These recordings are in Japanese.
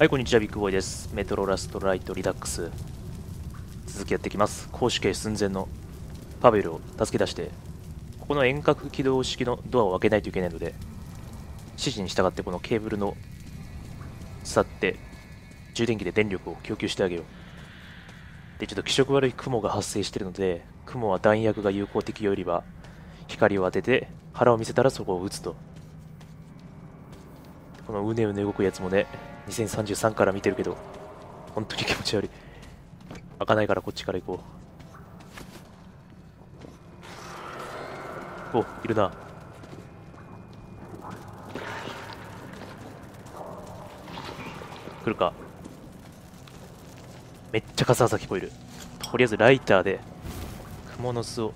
はい、こんにちは、ビッグボーイです。メトロラストライトリダックス、続きやってきます。絞首刑寸前のパベルを助け出して、ここの遠隔起動式のドアを開けないといけないので、指示に従ってこのケーブルの去って充電器で電力を供給してあげよう。で、ちょっと気色悪い雲が発生しているので、雲は弾薬が有効的よりは光を当てて腹を見せたらそこを撃つと。このうねうね動くやつもね、2033から見てるけど本当に気持ち悪い。開かないからこっちから行こう。お、いるな。来るか。めっちゃカサカサ聞こえる。とりあえずライターでクモの巣を。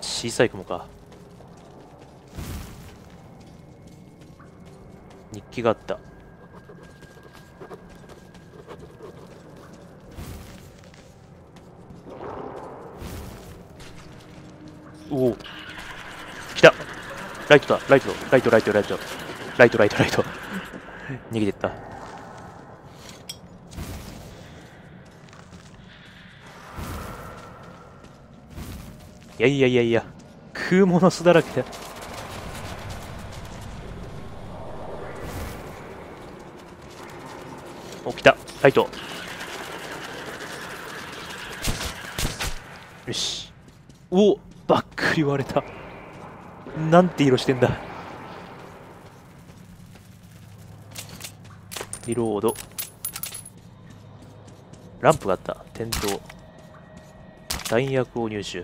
小さい雲か。日記があった。おお、来た。ライトだ、ライト逃げてった。いや食うもの巣だらけだ。来た、ライト。よし。おお、ばっくり割れた。なんて色してんだ。リロード。ランプがあった。点灯。弾薬を入手。シ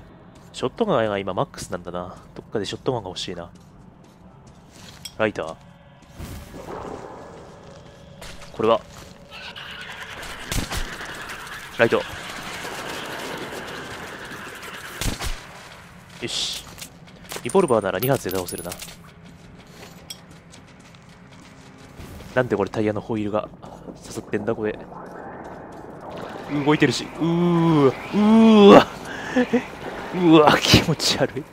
ョットガンが今マックスなんだな。どっかでショットガンが欲しいな。ライター。これはライト。よし。リボルバーなら2発で倒せるな。なんでこれタイヤのホイールが刺さってんだこれ。動いてるし。うわ気持ち悪い。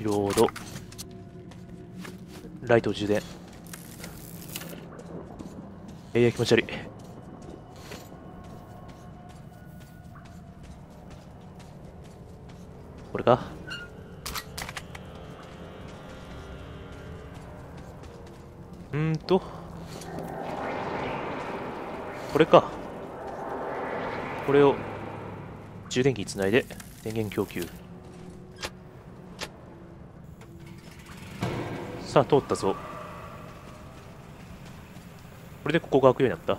リロード。ライト充電。気持ち悪い。これか。これか。これを充電器につないで電源供給。さあ、通ったぞ。これでここが開くようになった。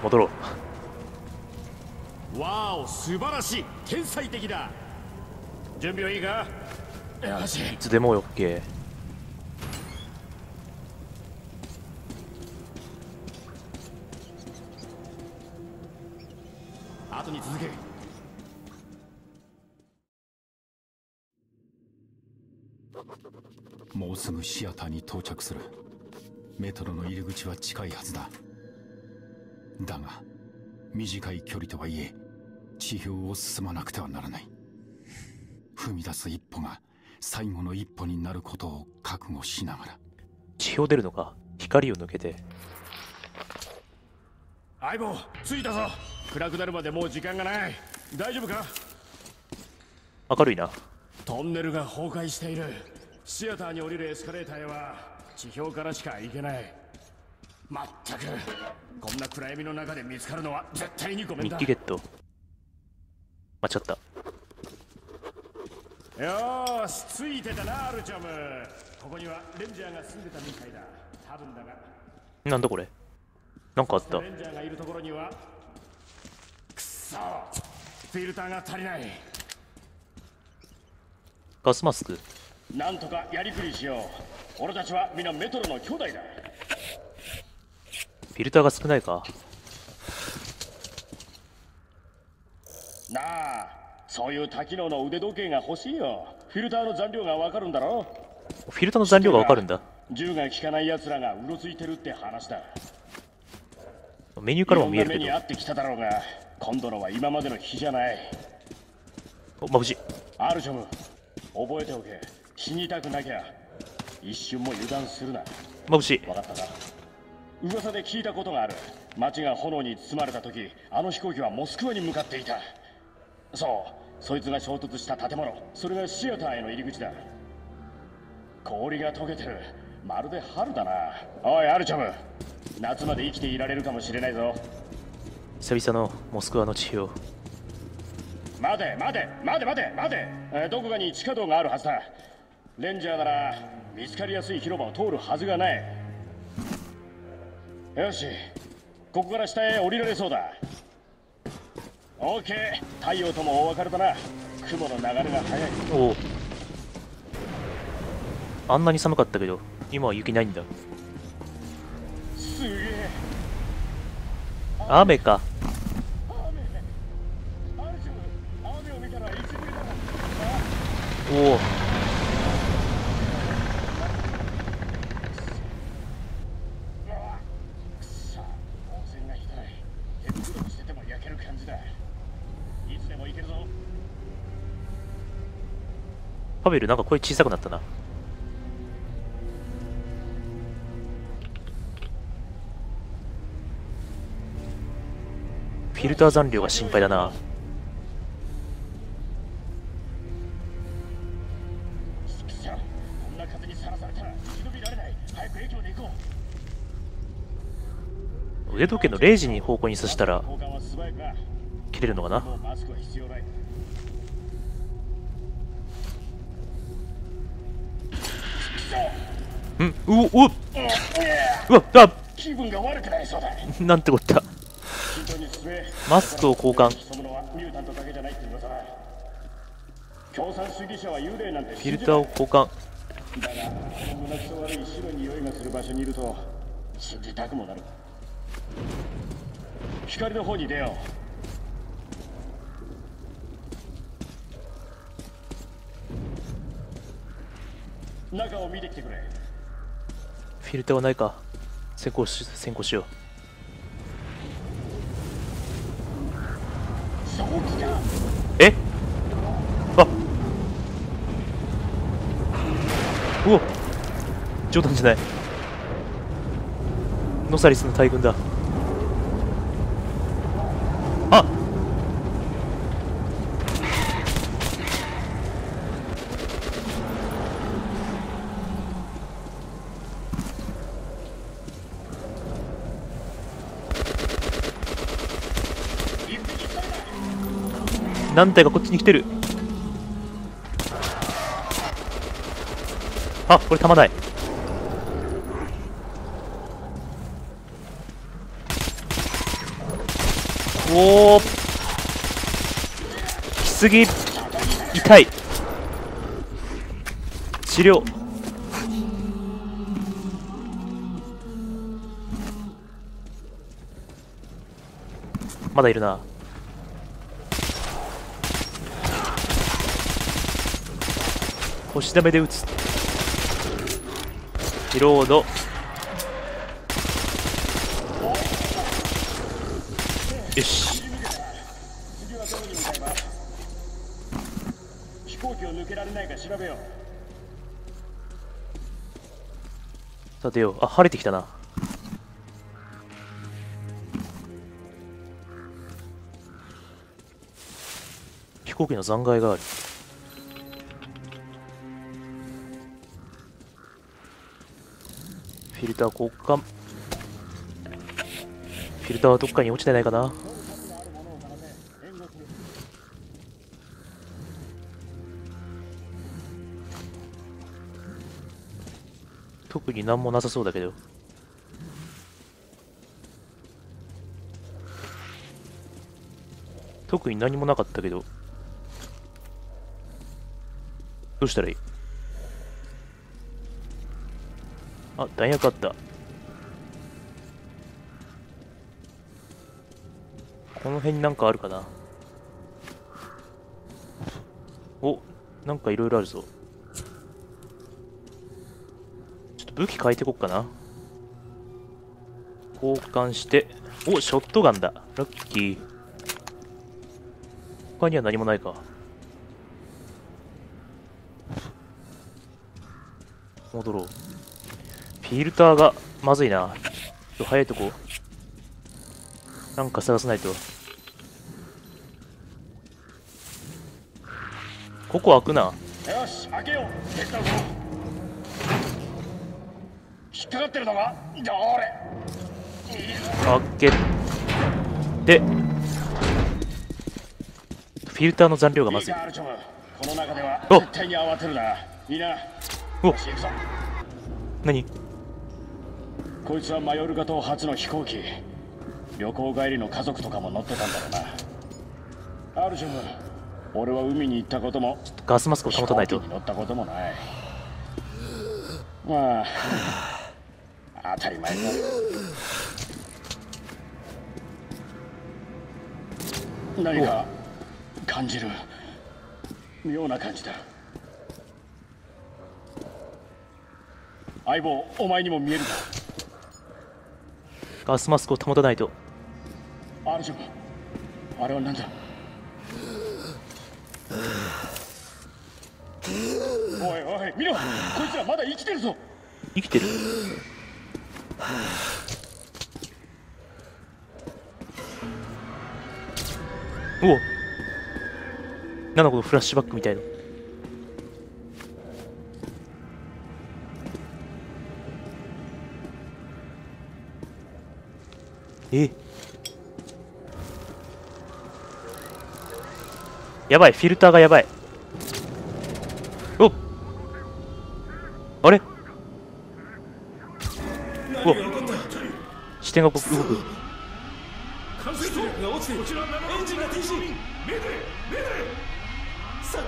戻ろう。わお、素晴らしい。天才的だ。準備はいいか。よし、いつでも OK。 後に続け。もうすぐシアターに到着する。メトロの入り口は近いはずだ。だが短い距離とはいえ地表を進まなくてはならない。踏み出す一歩が最後の一歩になることを覚悟しながら。地表出るのか。光を抜けて。相棒、着いたぞ。暗くなるまでもう時間がない。大丈夫か。明るいな。トンネルが崩壊している。シアターに降りるエスカレーターへは地表からしか行けない。まったく、こんな暗闇の中で見つかるのは絶対にごめんだ。日記ゲット。間違った。よーし、ついてたなアルチャム。ここにはレンジャーが住んでたみたいだ。多分だが、なんだこれ。なんかあった。レンジャーがいるところには、くそ、フィルターが足りない。ガスマスク。なんとかやりくりしよう。俺たちは皆メトロの兄弟だ。フィルターが少ないかなあ。そういう多機能の腕時計が欲しいよ。フィルターの残量がわかるんだろ。フィルターの残量がわかるんだ。銃が効かない奴らがうろついてるって話だ。メニューからも見えるけど。目に合ってきただろうが、今度のは今までの日じゃない。お、眩しい。アルジョム、覚えておけ。死にたくなきゃ一瞬も油断するな。眩しい。分かったか。噂で聞いたことがある。街が炎に包まれた時、あの飛行機はモスクワに向かっていた。そう、そいつが衝突した建物、それがシアターへの入り口だ。氷が溶けてる。まるで春だな。おいアルチャム、夏まで生きていられるかもしれないぞ。久々のモスクワの地表。待て待て待て待て待て、どこかに地下道があるはずだ。レンジャーなら見つかりやすい広場を通るはずがない。よし、ここから下へ降りられそうだ。オーケー、太陽ともお別れだな。雲の流れが速い。おお、あんなに寒かったけど今は雪ないんだ。すげえ。雨か。おお。パベルなんか声小さくなったな。フィルター残量が心配だな。腕時計の0時に方向にさしたら切れるのかな。うん、うお、うわ、あ、なんてこった。マスクを交換。フィルターを交換。光の方に出よう。中を見てきてくれ。フィルターはないか。先行しよう。え、あ、うお、冗談じゃない。ノサリスの大群だ。あ、何体かこっちに来てる。あ、これ弾ない。おお、来すぎ。痛い。治療。まだいるな。腰溜めで打つ。リロード。よし。飛行機を抜けられないか調べよう。さてよ、あ、晴れてきたな。飛行機の残骸がある。フィルター交換。フィルターはどっかに落ちてないかな。特になんもなさそうだけど。特に何もなかったけど、どうしたらいい？あ、弾薬あった。この辺になんかあるかな。お、なんかいろいろあるぞ。ちょっと武器変えてこっかな。交換して、お、ショットガンだ。ラッキー。他には何もないか。戻ろう。フィルターがまずいな。ちょっと早いとこ。なんか探さないと。ここ開くな。よし、開けよう。手伝うぞ。引っかかってるのがじゃあ俺。開けて。フィルターの残量がまずい。おっ。おっ。何？こいつはマヨルガ島初の飛行機。旅行帰りの家族とかも乗ってたんだろうな。アルジュム、俺は海に行ったことも、ガスマスクを保たないと。飛行機に乗ったこともない。まあ、当たり前だ。何か感じる。妙な感じだ。相棒、お前にも見えるか。ガスマスクを保たないと。アルジョム、あれは何だ。おいおい、見ろ、こいつらまだ生きてるぞ。生きてる。おお、なんだこのフラッシュバックみたいな。やばい、フィルターがやばい。おっ、あれ、おっ、視点が動く。さっ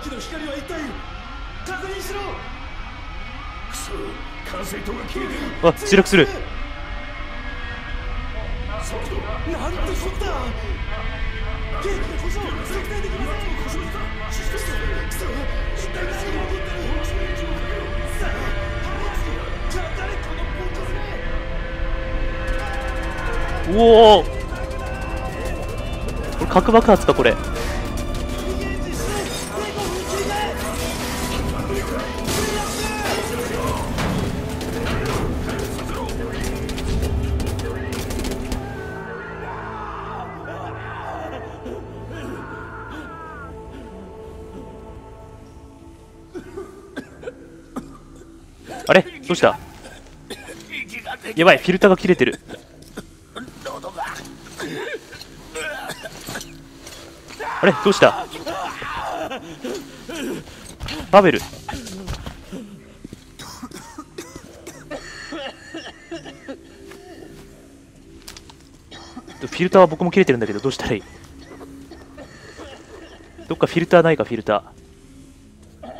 きの光は一体確認しろ。あっ、墜落する。なんてこった。うおお、これ核爆発か、これ。あれ、どうした。やばい、フィルターが切れてる。あれ、どうした。バベル、フィルターは僕も切れてるんだけど、どうしたらいい。どっかフィルターないか。フィルター、フ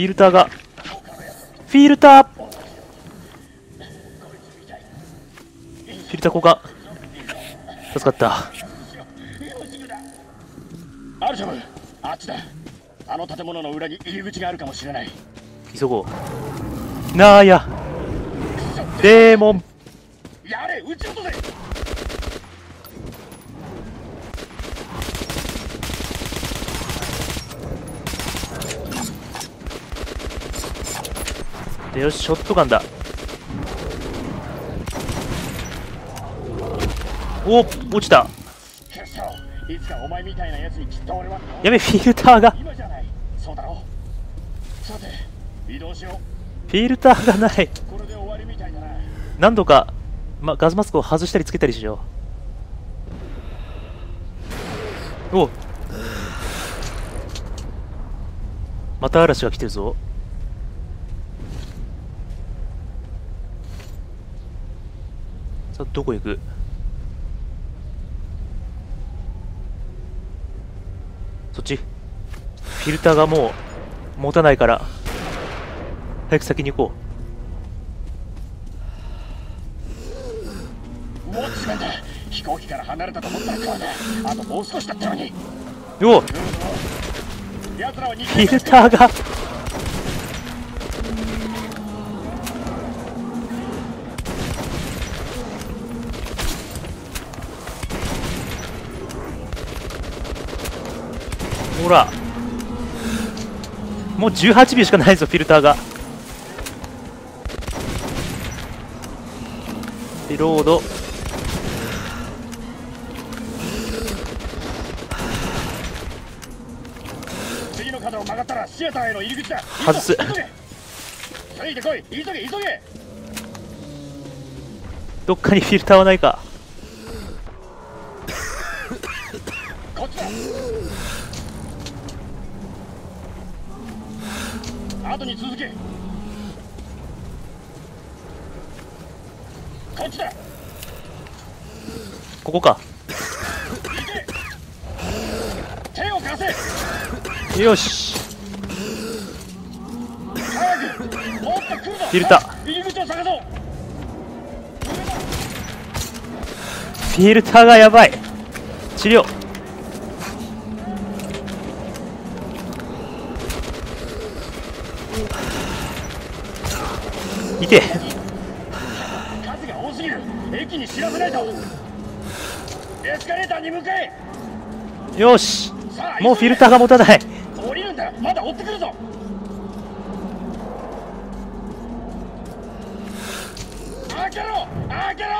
ィルターが、フィルター、フィルター交換、助かった。アルジョム、あっちだ。あの建物の裏に入り口があるかもしれない。急ごう。なあ、やデーモン、やれ、撃ち落とせ。よし、ショットガンだ。おお、落ちた。やべ、フィルターが、フィルターがない。何度か、ガスマスクを外したりつけたりしよう。おお、また嵐が来てるぞ。さあ、どこ行く。そっち。フィルターがもう持たないから早く先に行こう。もう時間だ。飛行機から離れたと思ったら、あともう少しだったのに。よっ、フィルターがほらもう18秒しかないぞ。フィルターがリロード。次の角を曲がったらシアターへの入り口だ。外す。急いでこい。急げ急げ。どっかにフィルターはないか。こっちだ。後に続け。ここか。手を貸せ。よし。フィルター。フィルターがやばい。治療。いて。駅に知らせないと。エスカレーターに向かえ。よし、もうフィルターが持たない。降りるんだ。まだ追ってくるぞ。開けろ開けろ。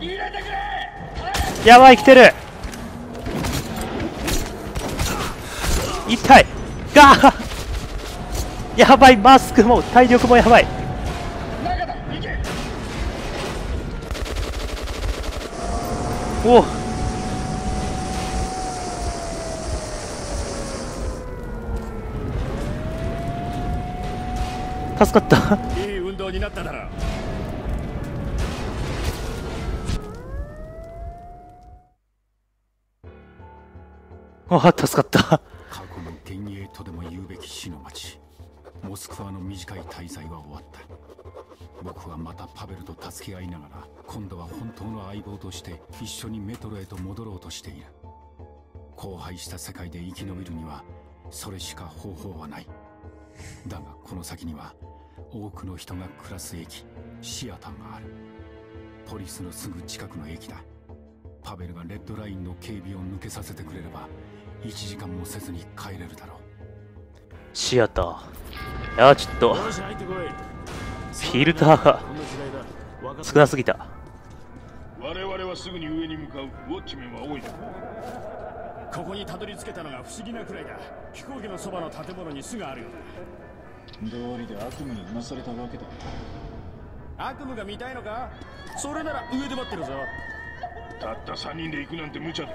入れてくれ。やばい来てる。痛い。ガー。やばい。マスクも体力もやばい。お、助かった。いい運動になっただろう。あ、助かった。過去の幻影とでも言うべき死の町モスクワの短い滞在は終わった。僕はまたパベルと助け合いながら今度は本当の相棒として一緒にメトロへと戻ろうとしている。荒廃した世界で生き延びるにはそれしか方法はない。だがこの先には多くの人が暮らす駅シアターがある。ポリスのすぐ近くの駅だ。パベルがレッドラインの警備を抜けさせてくれれば1時間もせずに帰れるだろう。シアター。いやーちょっとフィルターが少なすぎた。我々はすぐに上に向かう。ウォッチメンは多いだろう。ここにたどり着けたのが不思議なくらいだ。飛行機のそばの建物に巣があるようだ。道理で悪夢にうなされたわけだ。悪夢が見たいのか。それなら上で待ってるぞ。たった3人で行くなんて無茶だ。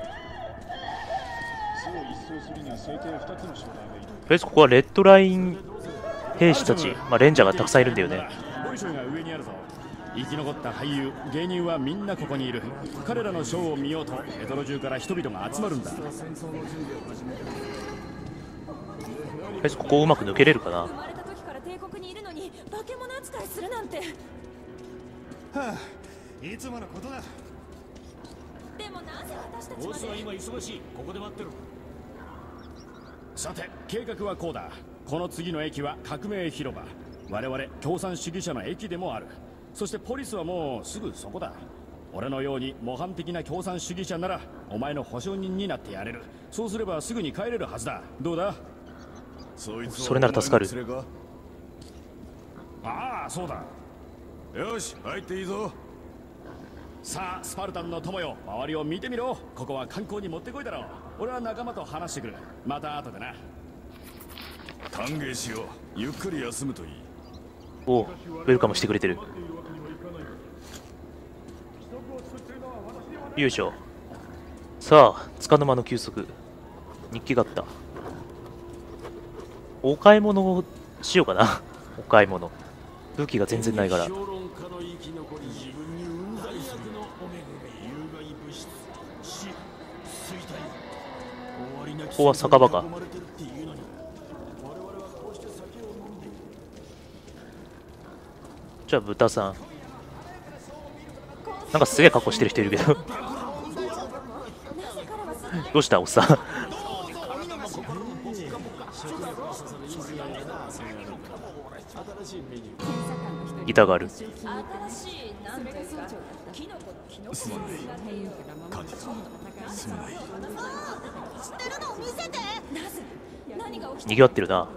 巣を一掃するには最低2つの障害がいる。とりあえずここはレッドライン兵士たち、レンジャーがたくさんいるんだよね。生き残った俳優、芸人はみんなここにいる。彼らのショーを見ようと、メトロ中から人々が集まるんだ。とりあえずここをうまく抜けれるかな。いつものことだ。でもなぜ私たちまで。ボスは今忙しい。ここで待ってる。さて、計画はこうだ。この次の駅は革命広場。我々共産主義者の駅でもある。そしてポリスはもうすぐそこだ。俺のように模範的な共産主義者ならお前の保証人になってやれる。そうすればすぐに帰れるはずだ。どうだ。それなら助かる。ああそうだ。よし入っていいぞ。さあスパルタンの友よ、周りを見てみろ。ここは観光にもってこいだろう。俺は仲間と話してくる。また後でな。歓迎しよう。ゆっくり休むといい。おお、ウェルカムしてくれてる。よいしょ。さあ、つかの間の休息。日記があった。お買い物をしようかな。お買い物。武器が全然ないから。ここは酒場か。じゃあ豚さん、なんかすげえ格好してる人いるけどどうしたおっさんギターがある。にぎわってるな。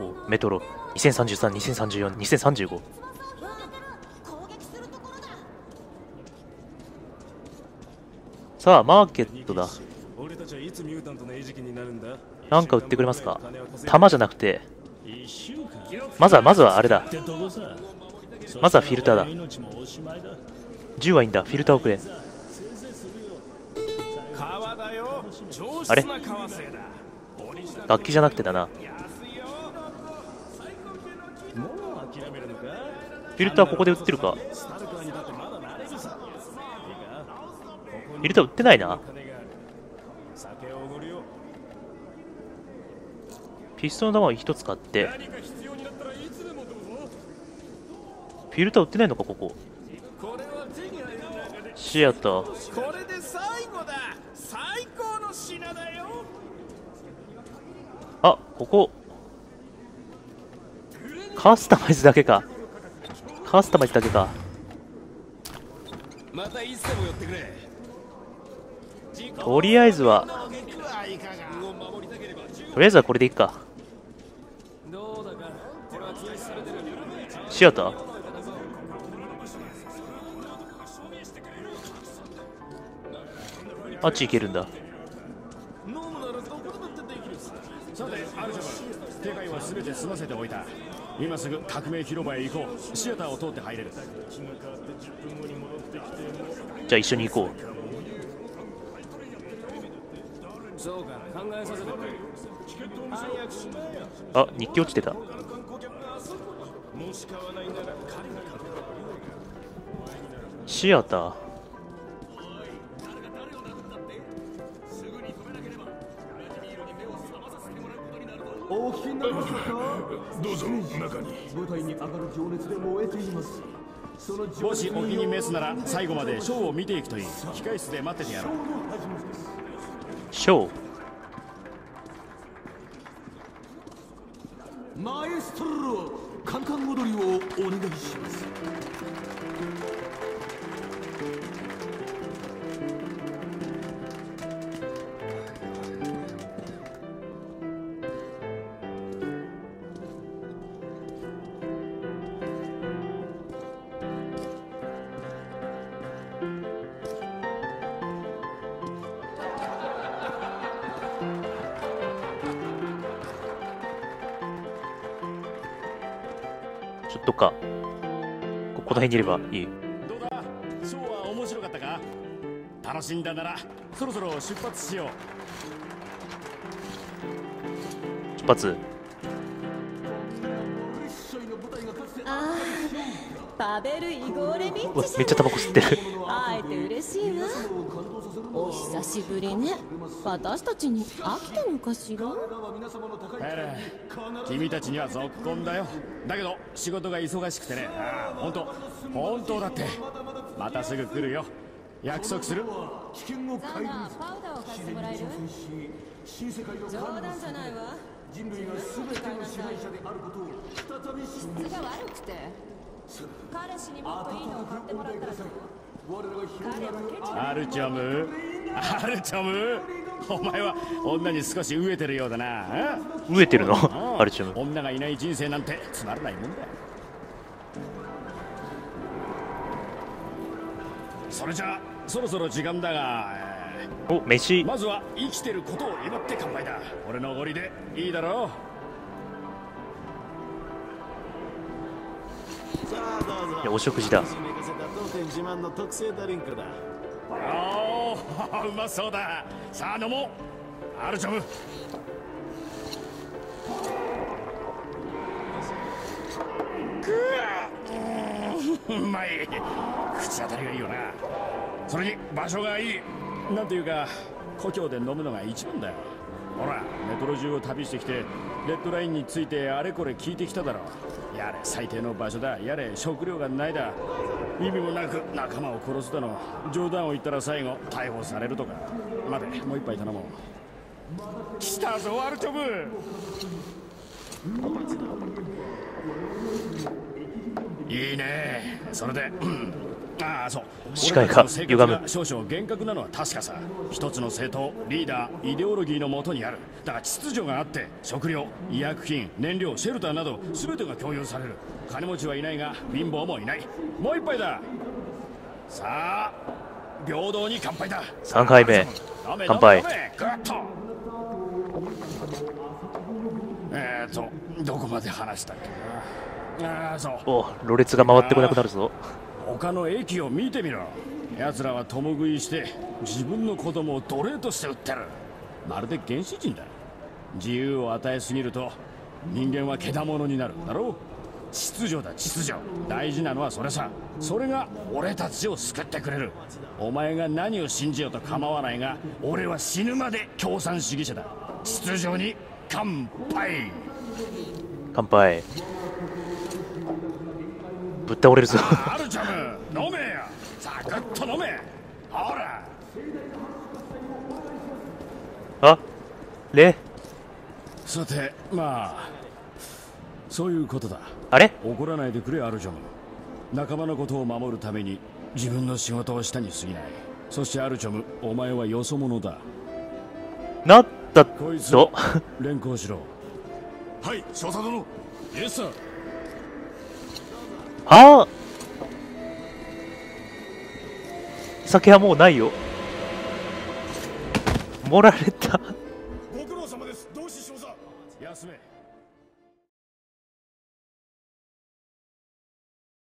おメトロ2033、2034、2035。さあマーケットだ。なんか売ってくれますか。弾じゃなくて、まずはあれだ。まずはフィルターだ。10はいいんだ。フィルターをくれ。あれ楽器じゃなくてだな。フィルターここで売ってるか。フィルター売ってないな。ピストンの弾を1つ買って。フィルター売ってないのか。ここシアター。あここカスタマイズだけか。カスタマイズだけか。とりあえずはこれでいいか。シアターあっち行けるんだ。今すぐ革命広場へ行こう。シアターを通って入れる。じゃあ一緒に行こう。あ日記落ちてた。シアターどうぞ中に。舞台に上がる情熱で燃えています。もしお気に召すなら最後までショーを見ていくといい。控室で待っててやろう。ショーマエストロ、カンカン踊りをお願いします。ちょっとかこの辺にいればいい。どうだショーは面白かったか。楽しんだならそろそろ出発しよう。出発。ああパベル・イゴーレビッチ。めっちゃタバコ吸ってる。会えて嬉しいわ。お久しぶりね。私たちに飽きたのかしら。君たちにはぞっこんだよ。だけど仕事が忙しくてね。本当だって。またすぐ来るよ。約束する。危険を顧みずパウダーを貸してもらえる。冗談じゃないわ。人類が全ての支配者であることを再び信じる。質が悪くて彼氏にもっといいのを買ってもらったらどう。アルチョムお前は女に少し飢えてるようだな。飢えてるのアルチョム。女がいない人生なんてつまらないもんだ。それじゃあそろそろ時間だがお飯。まずは生きてることを祝って乾杯だ。俺のおごりでいいだろう。いやお食事だ。おうまそうだ。さあ飲もうアルチョム。うまい。口当たりがいいよな。それに場所がいい。なんていうか故郷で飲むのが一番だよ。ほらメトロ中を旅してきてレッドラインについてあれこれ聞いてきただろう。やれ最低の場所だやれ食料がないだ。意味もなく仲間を殺すだの冗談を言ったら最後逮捕されるとか。待て、もう一杯頼もう。来たぞアルチョブ。いいね。それで、ああそう、視界が歪む。少々厳格なのは確かさ。一つの政党、リーダー、イデオロギーのもとにある。だから秩序があって食料、医薬品、燃料、シェルターなど全てが共有される。金持ちはいないが貧乏もいない。もう一杯だ。さあ平等に乾杯だ。3回目乾杯。どこまで話したっけな。ああそう、おろれつが回ってこなくなるぞ。他の駅を見てみろ。奴らは共食いして自分の子供を奴隷として売ってる。まるで原始人だ。自由を与えすぎると人間は獣になるだろう。秩序だ、秩序。大事なのはそれさ。それが俺たちを救ってくれる。お前が何を信じようと構わないが、俺は死ぬまで共産主義者だ。秩序に乾杯。乾杯。ぶっ倒れるぞ。アルチャム、飲めや。サクッと飲め。ほら。あ、れ。さて、まあそういうことだ。あれ？怒らないでくれアルジョム。仲間のことを守るために自分の仕事をしたに過ぎない。そしてアルジョム、お前はよそ者だ。なったと。こいつ連行しろ。はい、少佐殿。イエスさん。ああ、酒はもうないよ。盛られた。